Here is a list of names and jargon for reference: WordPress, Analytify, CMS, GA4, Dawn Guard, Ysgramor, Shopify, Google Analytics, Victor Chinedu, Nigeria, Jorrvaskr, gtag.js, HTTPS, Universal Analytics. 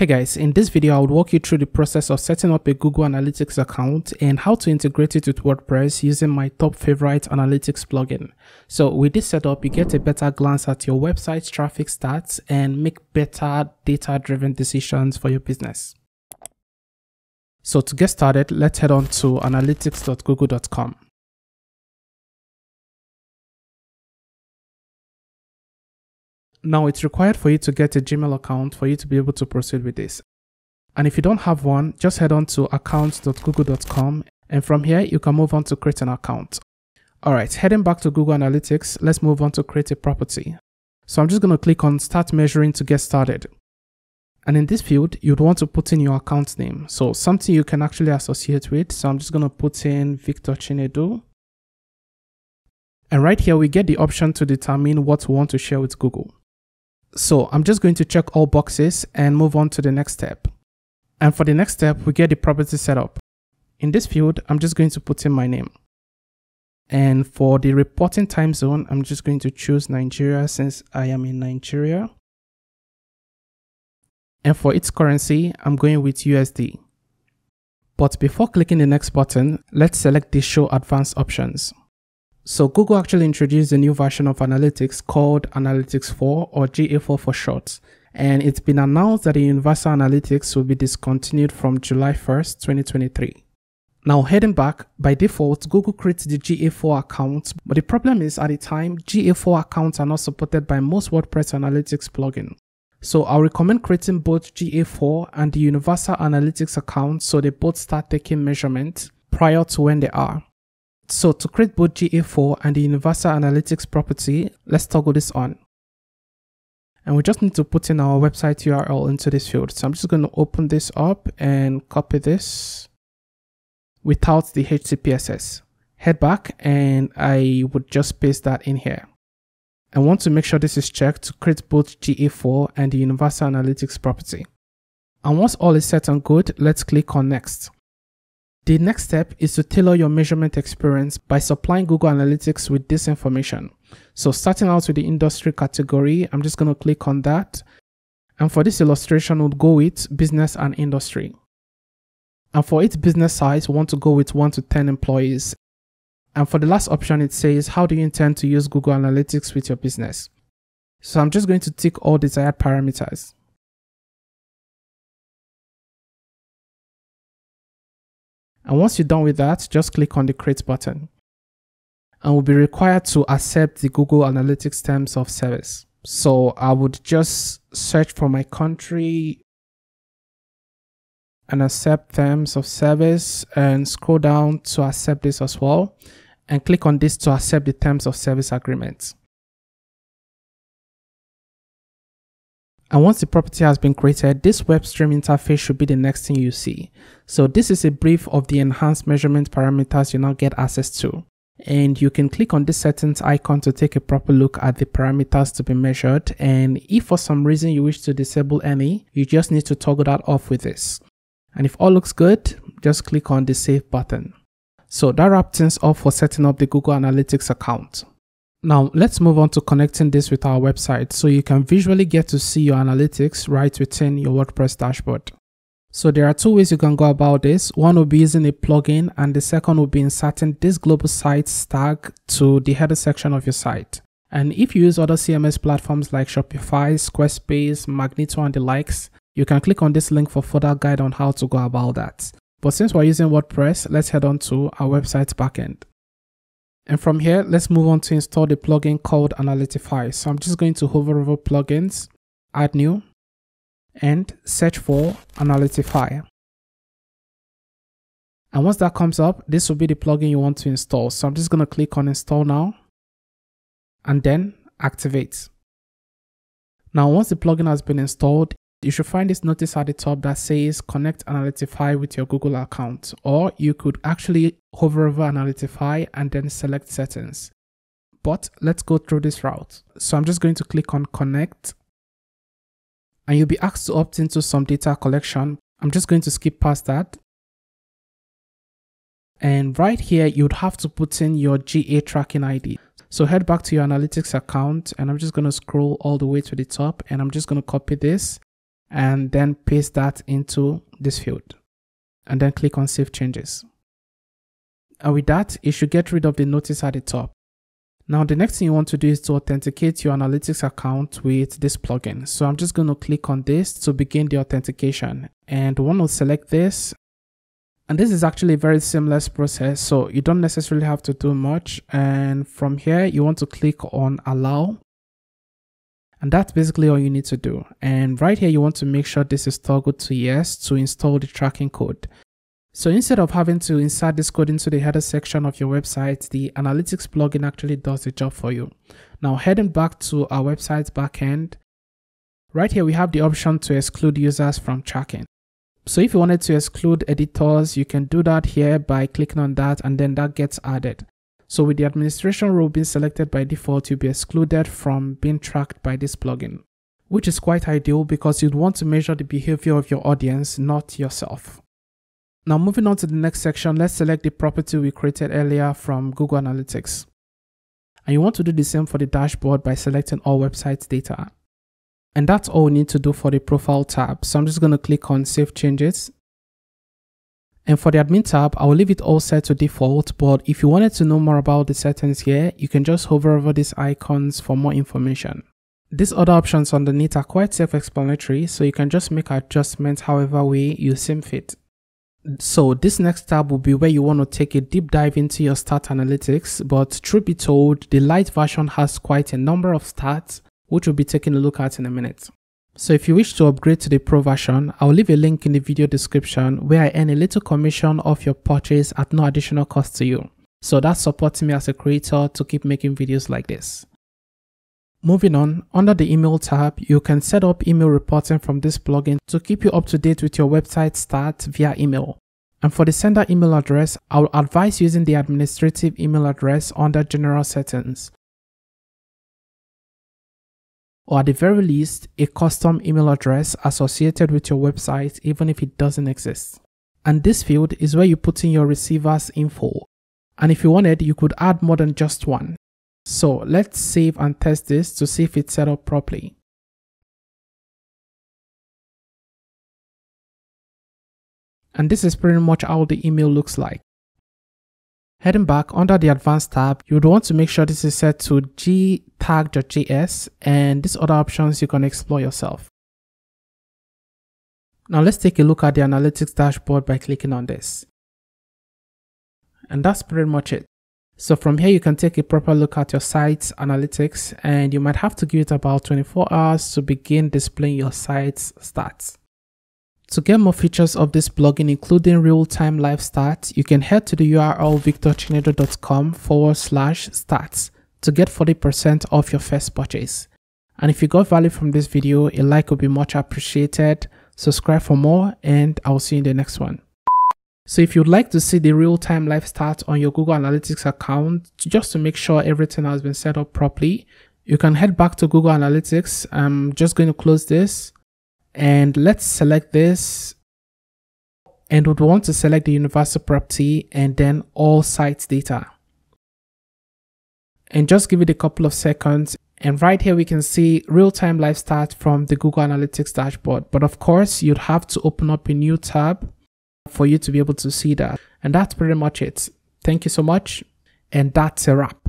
Hey guys, in this video I would walk you through the process of setting up a Google Analytics account and how to integrate it with WordPress using my top favorite analytics plugin. So with this setup, you get a better glance at your website's traffic stats and make better data-driven decisions for your business. So to get started, let's head on to analytics.google.com. Now it's required for you to get a Gmail account for you to be able to proceed with this. And if you don't have one, just head on to accounts.google.com, and from here you can move on to create an account. Alright, heading back to Google Analytics, let's move on to create a property. So I'm just going to click on Start Measuring to get started. And in this field, you'd want to put in your account name. So something you can actually associate with. So I'm just going to put in Victor Chinedu. And right here we get the option to determine what we want to share with Google. So I'm just going to check all boxes and move on to the next step. And for the next step, we get the property setup. In this field, I'm just going to put in my name. And for the reporting time zone, I'm just going to choose Nigeria since I am in Nigeria. And for its currency, I'm going with USD. But before clicking the next button, let's select the Show Advanced Options. So Google actually introduced a new version of Analytics called Analytics 4, or GA4 for short. And it's been announced that the Universal Analytics will be discontinued from July 1st, 2023. Now heading back, by default, Google creates the GA4 account. But the problem is, at the time, GA4 accounts are not supported by most WordPress Analytics plugins. So I'll recommend creating both GA4 and the Universal Analytics accounts so they both start taking measurements prior to when they are. So to create both GA4 and the Universal Analytics property, let's toggle this on. And we just need to put in our website URL into this field. So I'm just going to open this up and copy this without the HTTPS. Head back and I would just paste that in here. I want to make sure this is checked to create both GA4 and the Universal Analytics property. And once all is set and good, let's click on Next. The next step is to tailor your measurement experience by supplying Google Analytics with this information. So starting out with the industry category, I'm just going to click on that. And for this illustration, we'll go with business and industry. And for its business size, we want to go with 1 to 10 employees. And for the last option, it says, how do you intend to use Google Analytics with your business? So I'm just going to tick all desired parameters. And once you're done with that, just click on the Create button. And we'll be required to accept the Google Analytics Terms of Service. So I would just search for my country and accept Terms of Service and scroll down to accept this as well. And click on this to accept the Terms of Service Agreement. And once the property has been created, this web stream interface should be the next thing you see. So this is a brief of the enhanced measurement parameters you now get access to. And you can click on this settings icon to take a proper look at the parameters to be measured. And if for some reason you wish to disable any, you just need to toggle that off with this. And if all looks good, just click on the Save button. So that wraps things up for setting up the Google Analytics account. Now let's move on to connecting this with our website so you can visually get to see your analytics right within your WordPress dashboard. So there are two ways you can go about this. One will be using a plugin and the second will be inserting this global sites tag to the header section of your site. And if you use other CMS platforms like Shopify, Squarespace, Magneto and the likes, you can click on this link for further guide on how to go about that. But since we're using WordPress, let's head on to our website's backend. And from here, let's move on to install the plugin called Analytify. So I'm just going to hover over plugins, add new, and search for Analytify. And once that comes up, this will be the plugin you want to install. So I'm just going to click on Install Now, and then Activate. Now, once the plugin has been installed, you should find this notice at the top that says connect Analytify with your Google account, or you could actually hover over Analytify and then select settings. But let's go through this route. So I'm just going to click on connect and you'll be asked to opt into some data collection. I'm just going to skip past that. And right here, you'd have to put in your GA tracking ID. So head back to your analytics account and I'm just going to scroll all the way to the top and I'm just going to copy this. and then paste that into this field and then click on Save Changes. And with that, you should get rid of the notice at the top. Now, the next thing you want to do is to authenticate your analytics account with this plugin. So I'm just going to click on this to begin the authentication, and one will select this. And this is actually a very seamless process, so you don't necessarily have to do much. And from here, you want to click on Allow. And that's basically all you need to do. And right here, you want to make sure this is toggled to yes to install the tracking code. So instead of having to insert this code into the header section of your website, the analytics plugin actually does the job for you. Now, heading back to our website's backend, right here, we have the option to exclude users from tracking. So if you wanted to exclude editors, you can do that here by clicking on that, and then that gets added. So with the administration role being selected by default, you'll be excluded from being tracked by this plugin, which is quite ideal because you'd want to measure the behavior of your audience, not yourself. Now, moving on to the next section, let's select the property we created earlier from Google Analytics. And you want to do the same for the dashboard by selecting all websites data. And that's all we need to do for the profile tab. So I'm just going to click on Save Changes. And for the admin tab, I'll leave it all set to default, but if you wanted to know more about the settings here, you can just hover over these icons for more information. These other options underneath are quite self-explanatory, so you can just make adjustments however way you seem fit. So this next tab will be where you want to take a deep dive into your stat analytics, but truth be told, the light version has quite a number of stats, which we'll be taking a look at in a minute. So if you wish to upgrade to the Pro version, I'll leave a link in the video description where I earn a little commission off your purchase at no additional cost to you. So that supports me as a creator to keep making videos like this. Moving on, under the email tab, you can set up email reporting from this plugin to keep you up to date with your website stats via email. And for the sender email address, I'll advise using the administrative email address under general settings, or at the very least, a custom email address associated with your website, even if it doesn't exist. And this field is where you put in your receiver's info. And if you wanted, you could add more than just one. So let's save and test this to see if it's set up properly. And this is pretty much how the email looks like. Heading back under the advanced tab, you would want to make sure this is set to gtag.js, and these other options you can explore yourself. Now let's take a look at the analytics dashboard by clicking on this. And that's pretty much it. So from here, you can take a proper look at your site's analytics, and you might have to give it about 24 hours to begin displaying your site's stats. To get more features of this plugin, including real-time live stats, you can head to the URL victorchinedu.com/stats to get 40% off your first purchase. And if you got value from this video, a like would be much appreciated. Subscribe for more, and I'll see you in the next one. So if you'd like to see the real-time live stats on your Google Analytics account, just to make sure everything has been set up properly, you can head back to Google Analytics. I'm just going to close this. And let's select this, and we'd want to select the universal property and then all sites data. And just give it a couple of seconds. And right here, we can see real-time live stats from the Google Analytics dashboard. But of course, you'd have to open up a new tab for you to be able to see that. And that's pretty much it. Thank you so much. And that's a wrap.